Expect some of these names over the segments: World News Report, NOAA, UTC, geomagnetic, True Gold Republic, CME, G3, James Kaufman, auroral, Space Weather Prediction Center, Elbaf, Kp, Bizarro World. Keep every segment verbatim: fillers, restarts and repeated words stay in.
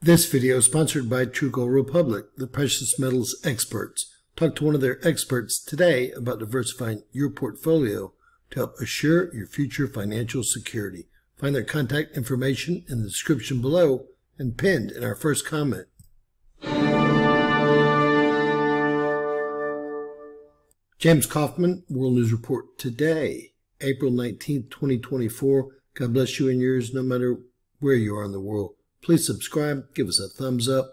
This video is sponsored by True Gold Republic, the precious metals experts. Talk to one of their experts today about diversifying your portfolio to help assure your future financial security. Find their contact information in the description below and pinned in our first comment. James Kaufman, World News Report today, April nineteenth, twenty twenty-four. God bless you and yours no matter where you are in the world. Please subscribe, give us a thumbs up,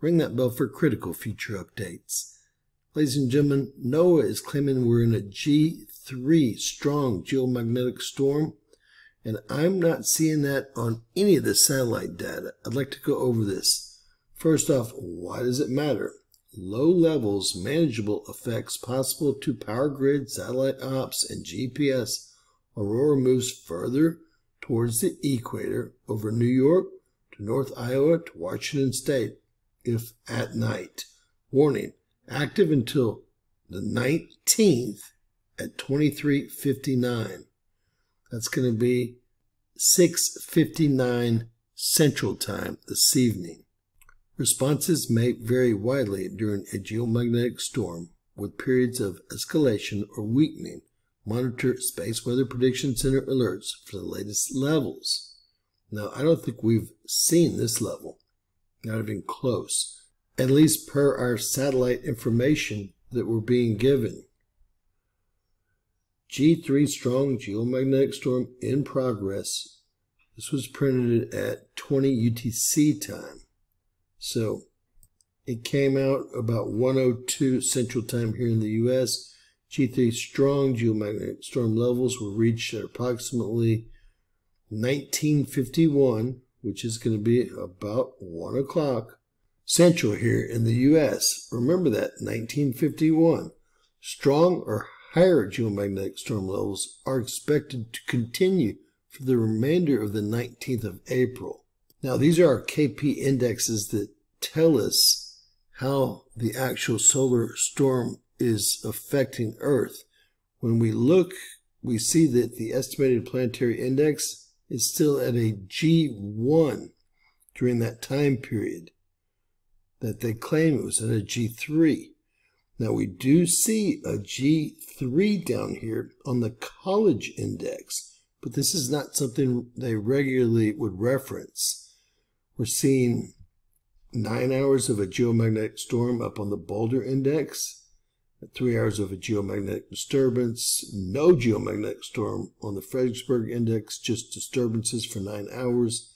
ring that bell for critical future updates. Ladies and gentlemen, NOAA is claiming we're in a G three strong geomagnetic storm, and I'm not seeing that on any of the satellite data. I'd like to go over this. First off, why does it matter? Low levels, manageable effects possible to power grid, satellite ops, and G P S. Aurora moves further towards the equator over New York to North Iowa to Washington State, if at night. Warning. Active until the nineteenth at twenty-three fifty-nine. That's going to be six fifty-nine Central Time this evening. Responses may vary widely during a geomagnetic storm with periods of escalation or weakening. Monitor Space Weather Prediction Center alerts for the latest levels. Now, I don't think we've seen this level, not even close, at least per our satellite information that we're being given. G three strong geomagnetic storm in progress. This was printed at twenty U T C time. So it came out about one oh two Central Time here in the U S. G three strong geomagnetic storm levels were reached at approximately nineteen fifty-one, which is going to be about one o'clock Central here in the U S. Remember that, nineteen fifty-one. Strong or higher geomagnetic storm levels are expected to continue for the remainder of the nineteenth of April. Now, these are our K P indexes that tell us how the actual solar storm is affecting Earth. When we look, we see that the estimated planetary index is still at a G one during that time period that they claim it was at a G three. Now, we do see a G three down here on the college index, but this is not something they regularly would reference. We're seeing nine hours of a geomagnetic storm up on the Boulder index, three hours of a geomagnetic disturbance, no geomagnetic storm on the Fredericksburg index, just disturbances for nine hours.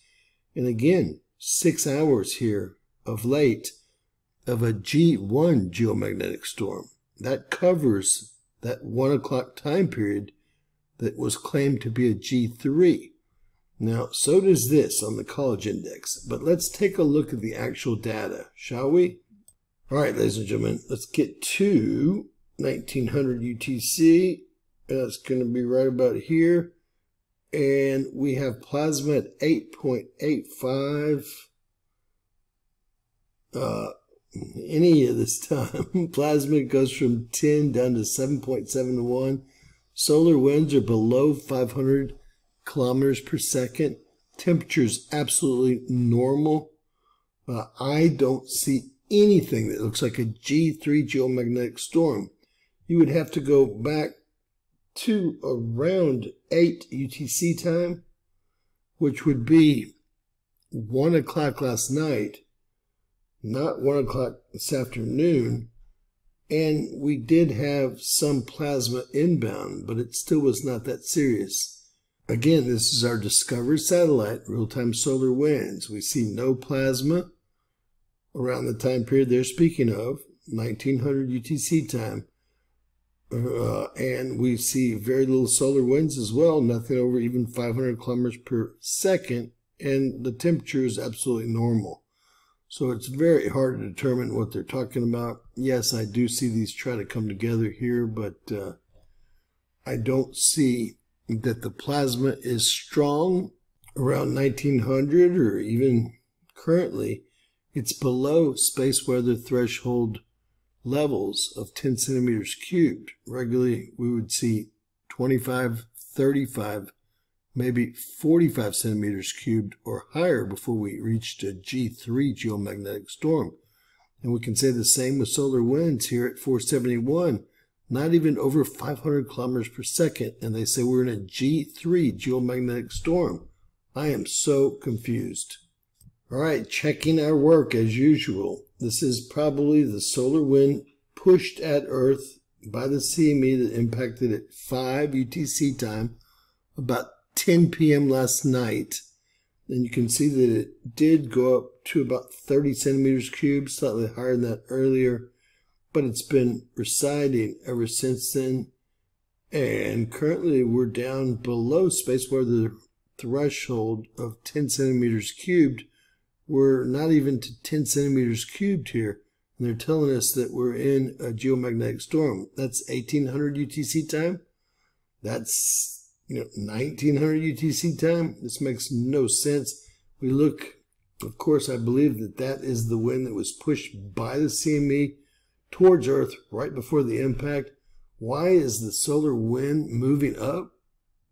And again, six hours here of late of a G one geomagnetic storm. That covers that one o'clock time period that was claimed to be a G three. Now, so does this on the college index, but let's take a look at the actual data, shall we? All right, ladies and gentlemen, let's get to nineteen hundred U T C. That's going to be right about here. And we have plasma at eight point eight five. Uh, any of this time. Plasma goes from ten down to seven point seven one. Solar winds are below five hundred kilometers per second. Temperature's absolutely normal. Uh, I don't see anything that looks like a G three geomagnetic storm. You would have to go back to around eight U T C time, which would be one o'clock last night, not one o'clock this afternoon. And we did have some plasma inbound, but it still was not that serious. Again, this is our Discovery satellite, real-time solar winds. We see no plasma around the time period they're speaking of, nineteen hundred U T C time. Uh, and we see very little solar winds as well, nothing over even five hundred kilometers per second. And the temperature is absolutely normal. So it's very hard to determine what they're talking about. Yes, I do see these try to come together here, but uh, I don't see that the plasma is strong around nineteen hundred or even currently. It's below space weather threshold levels of ten centimeters cubed. Regularly, we would see twenty-five, thirty-five maybe forty-five centimeters cubed or higher before we reached a G three geomagnetic storm. And we can say the same with solar winds here at four seventy-one, not even over five hundred kilometers per second. And they say we're in a G three geomagnetic storm. I am so confused. All right, checking our work as usual. This is probably the solar wind pushed at Earth by the C M E that impacted at five U T C time, about ten P M last night. And you can see that it did go up to about thirty centimeters cubed, slightly higher than that earlier, but it's been residing ever since then. And currently we're down below space weather threshold of ten centimeters cubed. We're not even to ten centimeters cubed here. And they're telling us that we're in a geomagnetic storm. That's eighteen hundred U T C time. That's, you know, nineteen hundred U T C time. This makes no sense. We look, of course, I believe that that is the wind that was pushed by the C M E towards Earth right before the impact. Why is the solar wind moving up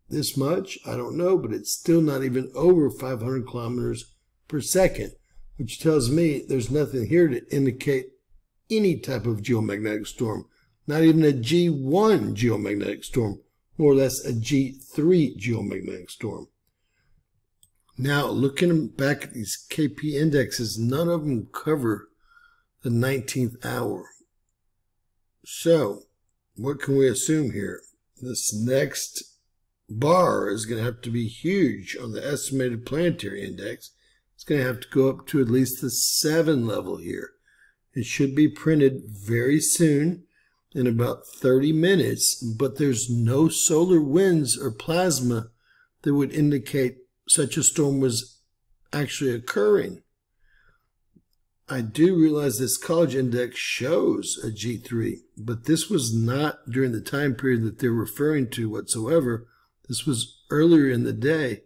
this much? I don't know, but it's still not even over five hundred kilometers per second, which tells me there's nothing here to indicate any type of geomagnetic storm, not even a G one geomagnetic storm, more or less a G three geomagnetic storm. Now, looking back at these K P indexes, none of them cover the nineteenth hour. So, what can we assume here? This next bar is going to have to be huge on the estimated planetary index. It's going to have to go up to at least the seven level here. It should be printed very soon, in about thirty minutes, but there's no solar winds or plasma that would indicate such a storm was actually occurring. I do realize this college index shows a G three, but this was not during the time period that they're referring to whatsoever. This was earlier in the day.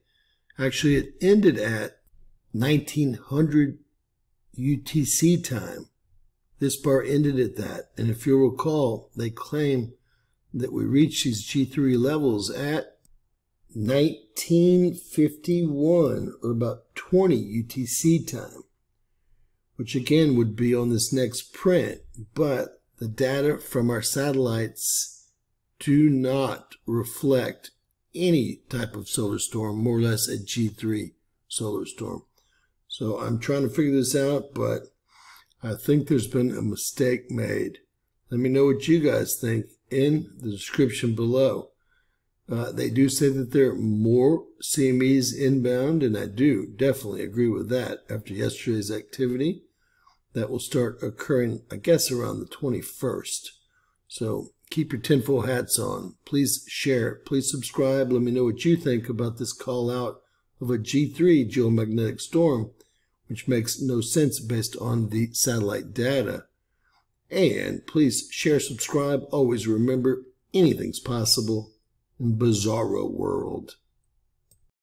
Actually, it ended at nineteen hundred U T C time. This bar ended at that. And if you'll recall, they claim that we reached these G three levels at nineteen fifty-one, or about twenty U T C time, which again would be on this next print, but the data from our satellites do not reflect any type of solar storm, more or less a G three solar storm. So I'm trying to figure this out, but I think there's been a mistake made. Let me know what you guys think in the description below. Uh, they do say that there are more C M Es inbound, and I do definitely agree with that after yesterday's activity. That will start occurring, I guess, around the twenty-first. So keep your tinfoil hats on. Please share. Please subscribe. Let me know what you think about this call out of a G three geomagnetic storm, which makes no sense based on the satellite data. And please share, subscribe. Always remember, anything's possible in Bizarro World.